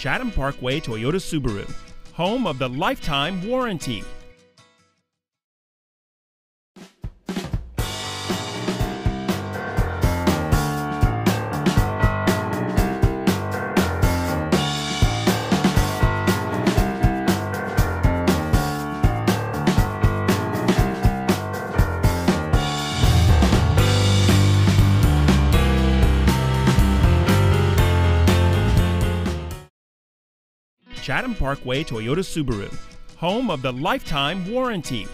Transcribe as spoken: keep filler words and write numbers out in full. Chatham Parkway Toyota Subaru, home of the lifetime warranty. Chatham Parkway Toyota Subaru, home of the lifetime warranty.